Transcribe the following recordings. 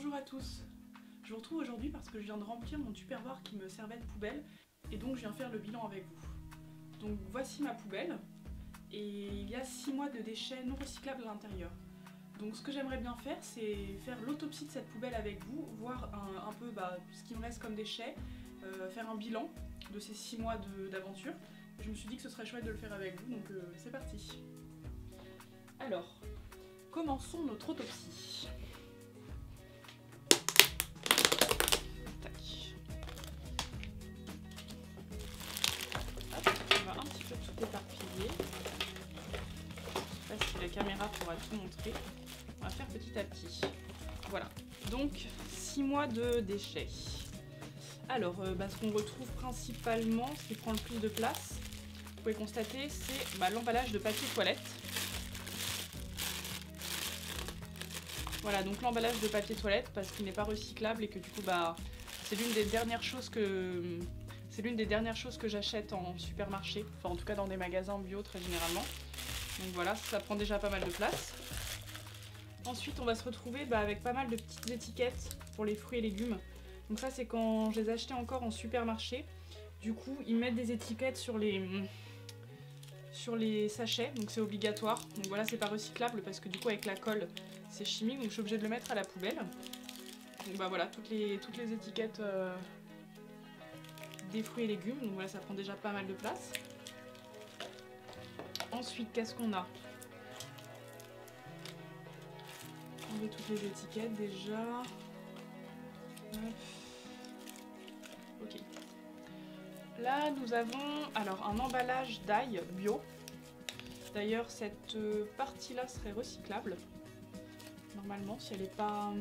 Bonjour à tous. Je vous retrouve aujourd'hui parce que je viens de remplir mon tupperware qui me servait de poubelle et donc je viens faire le bilan avec vous. Donc voici ma poubelle et il y a 6 mois de déchets non recyclables à l'intérieur. Donc ce que j'aimerais bien faire, c'est faire l'autopsie de cette poubelle avec vous, voir un peu ce qui me reste comme déchets, faire un bilan de ces 6 mois d'aventure. Je me suis dit que ce serait chouette de le faire avec vous, donc c'est parti. Alors, commençons notre autopsie. Tac. Hop, on va un petit peu tout éparpiller. Je ne sais pas si la caméra pourra tout montrer. On va faire petit à petit. Voilà, donc 6 mois de déchets. Alors, ce qu'on retrouve principalement, ce qui prend le plus de place, vous pouvez constater, c'est l'emballage de papier toilette. Voilà, donc l'emballage de papier toilette parce qu'il n'est pas recyclable et que du coup, c'est l'une des dernières choses que j'achète en supermarché, enfin en tout cas dans des magasins bio très généralement. Donc voilà, ça prend déjà pas mal de place. Ensuite, on va se retrouver avec pas mal de petites étiquettes pour les fruits et légumes. Donc ça, c'est quand je les achetais encore en supermarché. Du coup, ils mettent des étiquettes sur les sachets, donc c'est obligatoire. Donc voilà, c'est pas recyclable parce que du coup, avec la colle, c'est chimique, donc je suis obligée de le mettre à la poubelle. Donc voilà, toutes les étiquettes des fruits et légumes. Donc voilà, ça prend déjà pas mal de place. Ensuite, qu'est-ce qu'on a? On met toutes les étiquettes déjà. Ok. Là, nous avons alors un emballage d'ail bio. D'ailleurs, cette partie-là serait recyclable. Normalement, si elle n'est pas...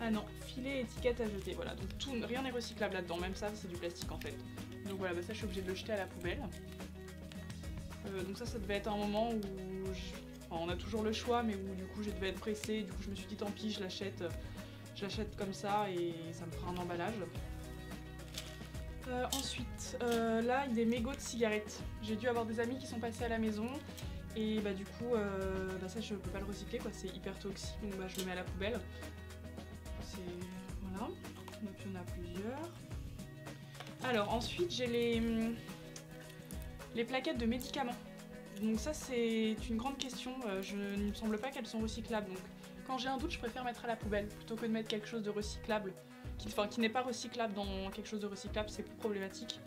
Ah non, filet, étiquette à jeter. Voilà, donc tout, rien n'est recyclable là-dedans. Même ça, c'est du plastique en fait. Donc voilà, ça, je suis obligée de le jeter à la poubelle. Donc ça devait être un moment où... on a toujours le choix, mais où du coup, je devais être pressée. Du coup, je me suis dit, tant pis, je l'achète. Je l'achète comme ça et ça me fera un emballage. Ensuite, là, il y a des mégots de cigarettes. J'ai dû avoir des amis qui sont passés à la maison et du coup, ça je peux pas le recycler, quoi. C'est hyper toxique, donc je le mets à la poubelle. Voilà, donc il y en a plusieurs. Alors ensuite, j'ai les plaquettes de médicaments. Donc ça, c'est une grande question. Il ne me semble pas qu'elles sont recyclables, donc... Quand j'ai un doute, je préfère mettre à la poubelle plutôt que de mettre quelque chose de recyclable, qui n'est pas recyclable dans quelque chose de recyclable, c'est plus problématique.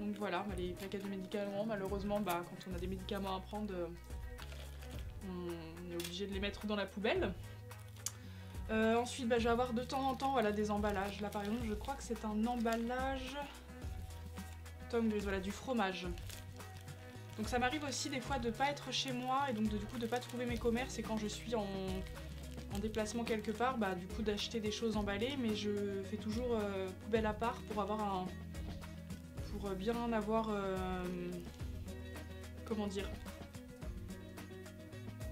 Donc voilà, les plaquettes de médicaments, malheureusement, quand on a des médicaments à prendre, on est obligé de les mettre dans la poubelle. Ensuite, je vais avoir de temps en temps des emballages. Là par exemple, je crois que c'est un emballage Tom Gris, du fromage. Donc ça m'arrive aussi des fois de ne pas être chez moi et donc du coup de ne pas trouver mes commerces, et quand je suis en déplacement quelque part, du coup d'acheter des choses emballées, mais je fais toujours poubelle à part pour avoir pour bien avoir comment dire,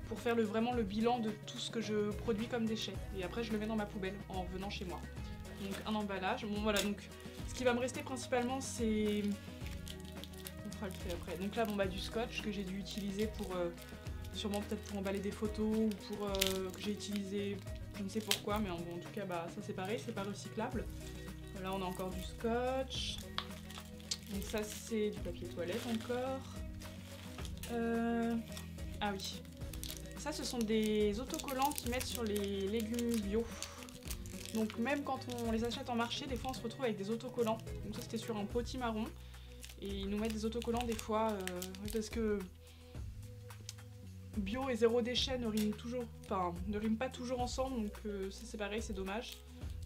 pour faire vraiment le bilan de tout ce que je produis comme déchets, et après je le mets dans ma poubelle en revenant chez moi. Donc un emballage, voilà, donc ce qui va me rester principalement, c'est, on fera le tri après, donc là du scotch que j'ai dû utiliser pour sûrement peut-être pour emballer des photos, ou pour que j'ai utilisé, je ne sais pourquoi, mais en tout cas ça c'est pareil, c'est pas recyclable. Là on a encore du scotch, donc ça c'est du papier toilette encore. Ah oui, ça ce sont des autocollants qu'ils mettent sur les légumes bio. Donc même quand on les achète en marché, des fois on se retrouve avec des autocollants. Donc ça c'était sur un potimarron, et ils nous mettent des autocollants des fois, parce que bio et zéro déchet ne riment pas toujours ensemble, donc ça c'est pareil, c'est dommage.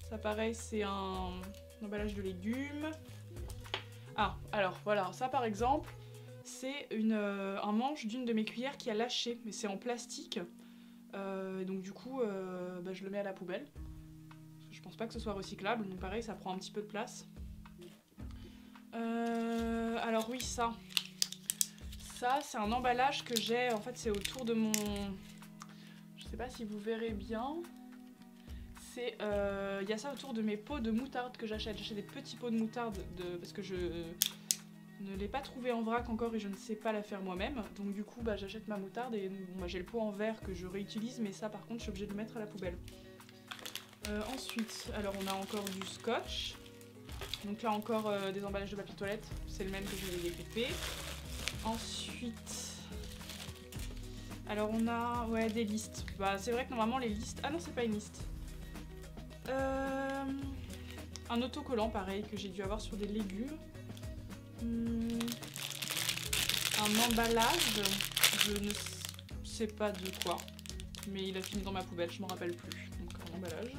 Ça pareil, c'est un emballage de légumes. Ah, alors voilà, ça par exemple, c'est un manche d'une de mes cuillères qui a lâché, mais c'est en plastique. Donc du coup, je le mets à la poubelle. Je pense pas que ce soit recyclable, donc pareil, ça prend un petit peu de place. Alors oui, ça... Ça, c'est un emballage que j'ai, en fait c'est autour de mon... Je sais pas si vous verrez bien. C'est... Il y a ça autour de mes pots de moutarde que j'achète. J'achète des petits pots de moutarde parce que je ne l'ai pas trouvé en vrac encore et je ne sais pas la faire moi-même. Donc du coup j'achète ma moutarde et j'ai le pot en verre que je réutilise, mais ça par contre je suis obligée de le mettre à la poubelle. Ensuite, alors on a encore du scotch. Donc là encore des emballages de papier toilette, c'est le même que je vous ai découpé. Ensuite, alors on a des listes. Bah, c'est vrai que normalement les listes... Ah non, c'est pas une liste. Un autocollant pareil que j'ai dû avoir sur des légumes. Un emballage, je ne sais pas de quoi, mais il a fini dans ma poubelle, je m'en rappelle plus. Donc un emballage.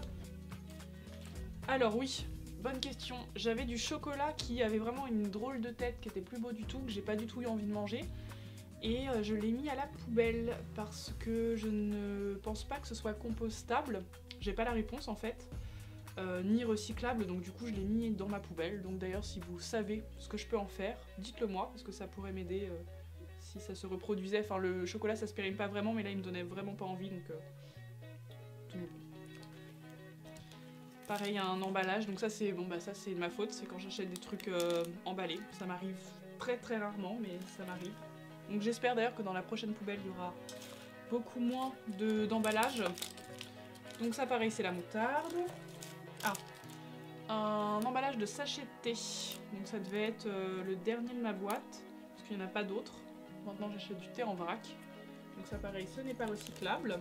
Alors oui, bonne question. J'avais du chocolat qui avait vraiment une drôle de tête, qui était plus beau du tout, que j'ai pas du tout eu envie de manger. Et je l'ai mis à la poubelle parce que je ne pense pas que ce soit compostable. J'ai pas la réponse en fait. Ni recyclable, donc du coup je l'ai mis dans ma poubelle. Donc d'ailleurs, si vous savez ce que je peux en faire, dites-le moi, parce que ça pourrait m'aider si ça se reproduisait. Enfin, le chocolat ça se périme pas vraiment, mais là il me donnait vraiment pas envie, donc tout pareil, un emballage. Donc ça c'est bon, bah ça c'est de ma faute, c'est quand j'achète des trucs emballés. Ça m'arrive très rarement, mais ça m'arrive. Donc j'espère d'ailleurs que dans la prochaine poubelle il y aura beaucoup moins d'emballage. Donc ça pareil, c'est la moutarde. Ah, un emballage de sachet de thé, donc ça devait être le dernier de ma boîte, parce qu'il n'y en a pas d'autres. Maintenant j'achète du thé en vrac, donc ça pareil, ce n'est pas recyclable.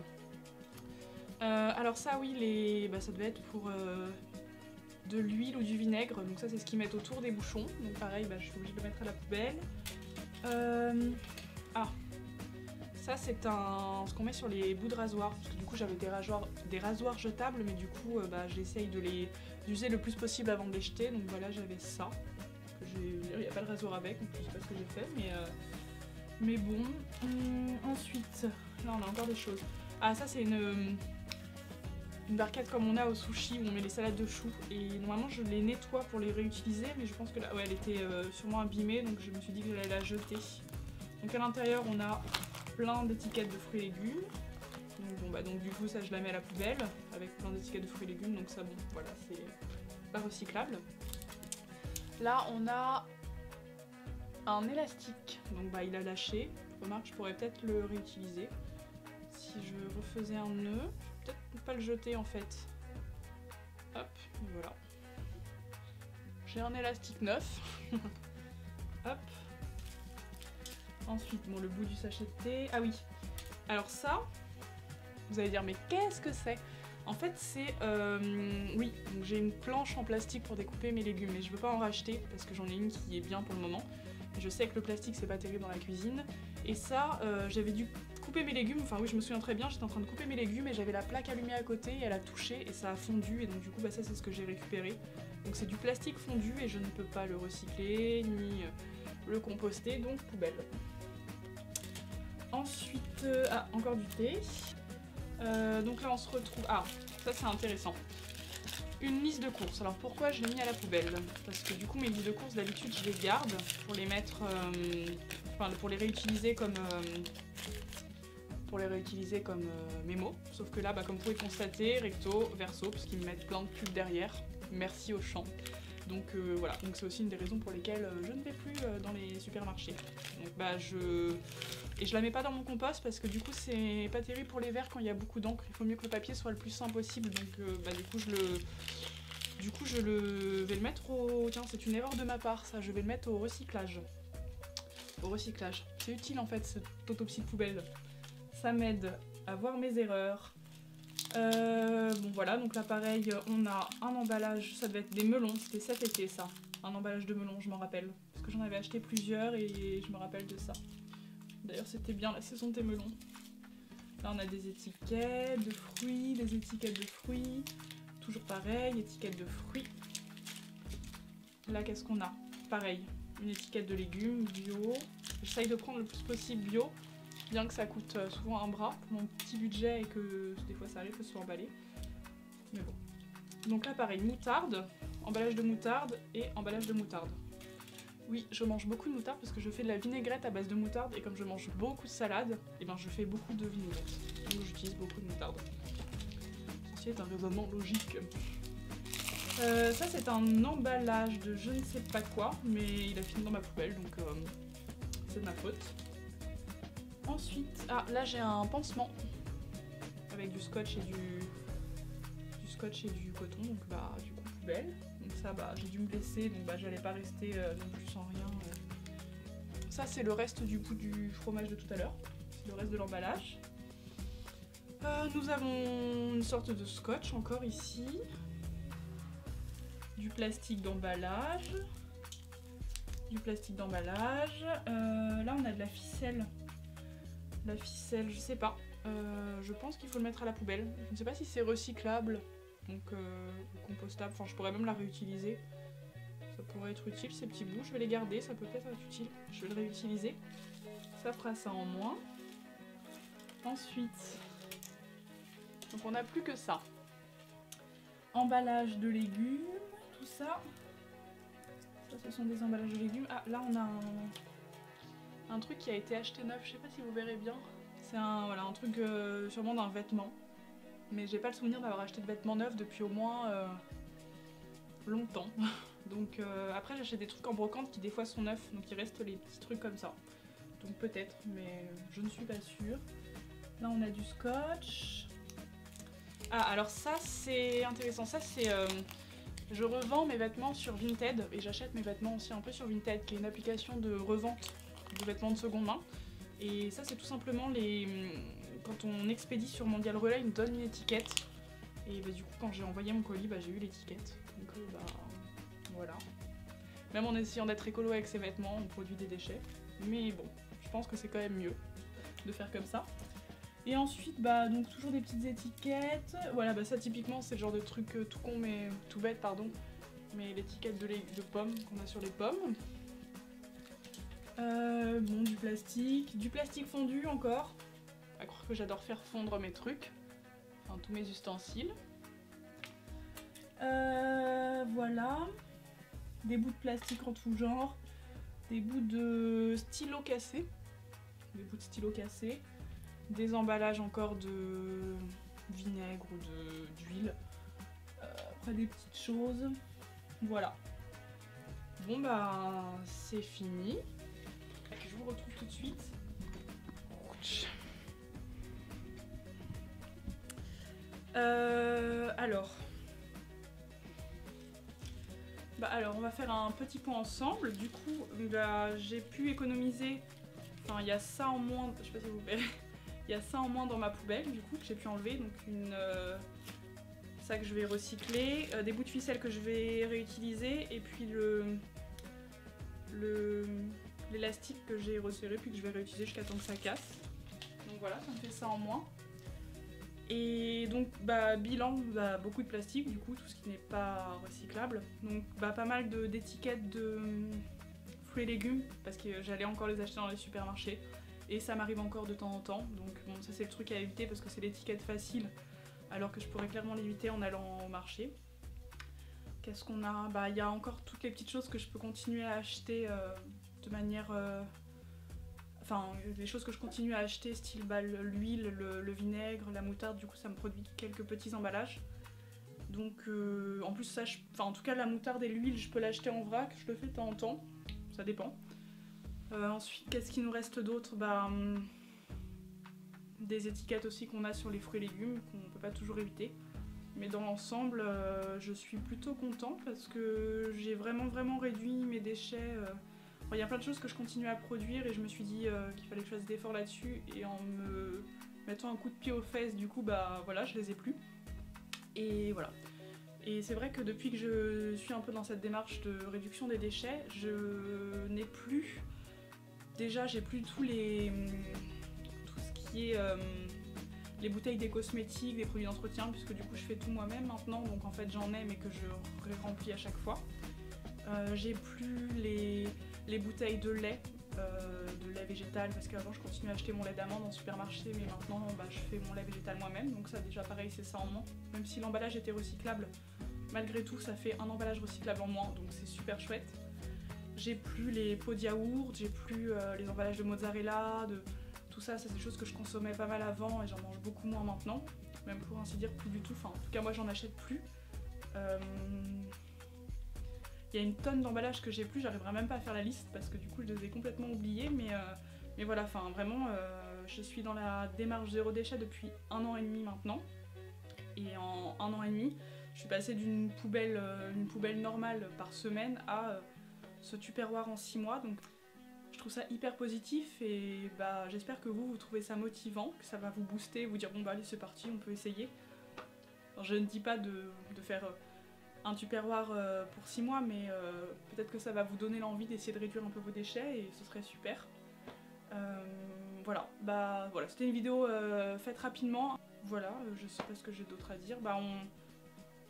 Alors ça oui, ça devait être pour de l'huile ou du vinaigre, donc ça c'est ce qu'ils mettent autour des bouchons, donc pareil je suis obligée de le mettre à la poubelle. Ça c'est ce qu'on met sur les bouts de rasoir, parce que du coup j'avais des rasoirs jetables, mais du coup j'essaye de les user le plus possible avant de les jeter. Donc voilà, j'avais ça, il n'y a pas de rasoir avec, donc je sais pas ce que j'ai fait, mais bon. Ensuite, là on a encore des choses. Ah, ça c'est une barquette comme on a au sushi, où on met les salades de choux, et normalement je les nettoie pour les réutiliser, mais je pense que là elle était sûrement abîmée, donc je me suis dit que j'allais la jeter. Donc à l'intérieur on a plein d'étiquettes de fruits et légumes, donc, donc du coup ça je la mets à la poubelle avec plein d'étiquettes de fruits et légumes, donc ça bon voilà, c'est pas recyclable. Là on a un élastique, donc il a lâché, remarque je pourrais peut-être le réutiliser si je refaisais un nœud, je vais peut-être pas le jeter en fait. Hop, voilà, j'ai un élastique neuf. Hop. Ensuite, bon, le bout du sachet de thé. Ah oui, alors ça, vous allez dire, mais qu'est-ce que c'est? En fait, c'est... oui, j'ai une planche en plastique pour découper mes légumes, mais je ne veux pas en racheter, parce que j'en ai une qui est bien pour le moment. Je sais que le plastique, c'est pas terrible dans la cuisine. Et ça, j'avais dû couper mes légumes, enfin oui, je me souviens très bien, j'étais en train de couper mes légumes, et j'avais la plaque allumée à côté, et elle a touché, et ça a fondu, et donc du coup, ça, c'est ce que j'ai récupéré. Donc c'est du plastique fondu, et je ne peux pas le recycler, ni le composter, donc poubelle. Ensuite, encore du thé. Donc là on se retrouve... Ah, ça c'est intéressant. Une liste de courses. Alors pourquoi je l'ai mis à la poubelle? Parce que du coup mes listes de courses d'habitude je les garde pour les mettre... pour les réutiliser comme... mémo. Sauf que là, comme vous pouvez constater, recto, verso, parce qu'ils me mettent plein de pubs derrière. Merci Auchan. Donc voilà, donc c'est aussi une des raisons pour lesquelles je ne vais plus dans les supermarchés. Donc Et je la mets pas dans mon compost parce que du coup c'est pas terrible pour les vers quand il y a beaucoup d'encre. Il faut mieux que le papier soit le plus sain possible, donc du coup vais le mettre au... Tiens, c'est une erreur de ma part ça, je vais le mettre au recyclage. Au recyclage. C'est utile en fait cette autopsie de poubelle. Ça m'aide à voir mes erreurs. Bon voilà, donc là pareil on a un emballage, ça devait être des melons, c'était cet été ça, un emballage de melons, je m'en rappelle, parce que j'en avais acheté plusieurs et je me rappelle de ça. D'ailleurs c'était bien la saison des melons. Là on a des étiquettes de fruits, toujours pareil, étiquette de fruits. Là qu'est-ce qu'on a? Pareil, une étiquette de légumes, bio, j'essaye de prendre le plus possible bio. Bien que ça coûte souvent un bras pour mon petit budget et que des fois ça arrive que ce soit emballé. Mais bon. Donc là pareil, moutarde, emballage de moutarde et emballage de moutarde. Oui, je mange beaucoup de moutarde parce que je fais de la vinaigrette à base de moutarde, et comme je mange beaucoup de salade, et je fais beaucoup de vinaigrette. Donc j'utilise beaucoup de moutarde. Ceci est un raisonnement logique. Ça c'est un emballage de je ne sais pas quoi, mais il a fini dans ma poubelle, donc c'est de ma faute. Ensuite, ah là j'ai un pansement avec du scotch et du scotch et du coton, donc bah du coup poubelle. Donc ça bah j'ai dû me blesser, donc bah j'allais pas rester non plus sans rien. Ça c'est le reste du coup du fromage de tout à l'heure, c'est le reste de l'emballage. Nous avons une sorte de scotch encore ici, du plastique d'emballage, là on a de la ficelle, je sais pas, je pense qu'il faut le mettre à la poubelle, je ne sais pas si c'est recyclable, donc compostable, enfin je pourrais même la réutiliser, ça pourrait être utile ces petits bouts, je vais les garder, ça peut peut-être être utile, je vais le réutiliser, ça fera ça en moins. Ensuite, donc on n'a plus que ça, emballage de légumes, tout ça, ce sont des emballages de légumes. Ah là on a un truc qui a été acheté neuf, je sais pas si vous verrez bien, c'est un, voilà, un truc sûrement d'un vêtement, mais j'ai pas le souvenir d'avoir acheté de vêtements neufs depuis au moins longtemps, donc après j'achète des trucs en brocante qui des fois sont neufs, donc il reste les petits trucs comme ça, donc peut-être, mais je ne suis pas sûre. Là on a du scotch. Ah alors ça c'est intéressant, ça c'est... je revends mes vêtements sur Vinted et j'achète mes vêtements aussi un peu sur Vinted, qui est une application de revente de vêtements de seconde main. Et ça c'est tout simplement les... quand on expédie sur Mondial Relais, ils nous donnent une étiquette. Et bah, du coup quand j'ai envoyé mon colis, bah, j'ai eu l'étiquette. Donc bah voilà. Même en essayant d'être écolo avec ses vêtements, on produit des déchets. Mais bon, je pense que c'est quand même mieux de faire comme ça. Et ensuite, bah, donc toujours des petites étiquettes. Voilà, bah, ça typiquement c'est le genre de truc tout con, mais tout bête, pardon. Mais l'étiquette de pommes qu'on a sur les pommes. Bon, du plastique fondu encore. À croire que j'adore faire fondre mes trucs, enfin tous mes ustensiles. Voilà, des bouts de plastique en tout genre, des bouts de stylos cassés, des emballages encore de vinaigre ou d'huile, après des petites choses, voilà. Bon bah c'est fini, je vous retrouve tout de suite. Alors on va faire un petit point ensemble, du coup là j'ai pu économiser, enfin il y a ça en moins, je sais pas si vous verrez. Il y a ça en moins dans ma poubelle du coup que j'ai pu enlever, donc ça que je vais recycler, des bouts de ficelle que je vais réutiliser, et puis l'élastique que j'ai resserré puis que je vais réutiliser jusqu'à temps que ça casse. Donc voilà, ça me fait ça en moins. Et donc bah bilan, bah, beaucoup de plastique du coup, tout ce qui n'est pas recyclable. Donc bah pas mal d'étiquettes de fruits et légumes, parce que j'allais encore les acheter dans les supermarchés. Et ça m'arrive encore de temps en temps, donc bon, ça c'est le truc à éviter parce que c'est l'étiquette facile, alors que je pourrais clairement l'éviter en allant au marché. Qu'est-ce qu'on a? Bah il y a encore toutes les petites choses que je peux continuer à acheter de manière... Enfin, les choses que je continue à acheter, style bah, l'huile, le vinaigre, la moutarde, du coup ça me produit quelques petits emballages. Donc en plus ça, enfin en tout cas la moutarde et l'huile je peux l'acheter en vrac, je le fais de temps en temps, ça dépend. Ensuite, qu'est-ce qu'il nous reste d'autre? Bah, des étiquettes aussi qu'on a sur les fruits et légumes, qu'on ne peut pas toujours éviter. Mais dans l'ensemble, je suis plutôt contente parce que j'ai vraiment réduit mes déchets. Bon, y a plein de choses que je continue à produire et je me suis dit qu'il fallait que je fasse des efforts là-dessus. Et en me mettant un coup de pied aux fesses, du coup, bah voilà, je les ai plus. Et voilà. Et c'est vrai que depuis que je suis un peu dans cette démarche de réduction des déchets, je n'ai plus... Déjà j'ai plus tout ce qui est les bouteilles, des cosmétiques, des produits d'entretien, puisque du coup je fais tout moi-même maintenant, donc en fait j'en ai mais que je remplis à chaque fois. J'ai plus les bouteilles de lait végétal, parce qu'avant je continuais à acheter mon lait d'amande en supermarché, mais maintenant bah, je fais mon lait végétal moi-même, donc ça déjà pareil c'est ça en moins. Même si l'emballage était recyclable, malgré tout ça fait un emballage recyclable en moins, donc c'est super chouette. J'ai plus les pots de yaourt, j'ai plus les emballages de mozzarella, de tout ça, c'est des choses que je consommais pas mal avant et j'en mange beaucoup moins maintenant, même pour ainsi dire plus du tout, enfin en tout cas moi j'en achète plus. Il y a une tonne d'emballages que j'ai plus, j'arriverai même pas à faire la liste parce que du coup je les ai complètement oubliés, mais voilà, enfin vraiment je suis dans la démarche zéro déchet depuis 1 an et demi maintenant et en un an et demi, je suis passée d'une poubelle, normale par semaine à ce tupperware en 6 mois. Donc je trouve ça hyper positif et bah, j'espère que vous trouvez ça motivant, que ça va vous booster, vous dire bon bah allez c'est parti, on peut essayer. Alors, je ne dis pas de faire un tupperware pour 6 mois mais peut-être que ça va vous donner l'envie d'essayer de réduire un peu vos déchets et ce serait super. Voilà, bah voilà, c'était une vidéo faite rapidement. Voilà, je sais pas ce que j'ai d'autre à dire. Bah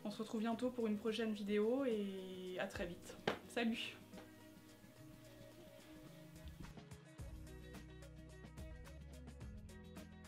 on se retrouve bientôt pour une prochaine vidéo et à très vite. Salut!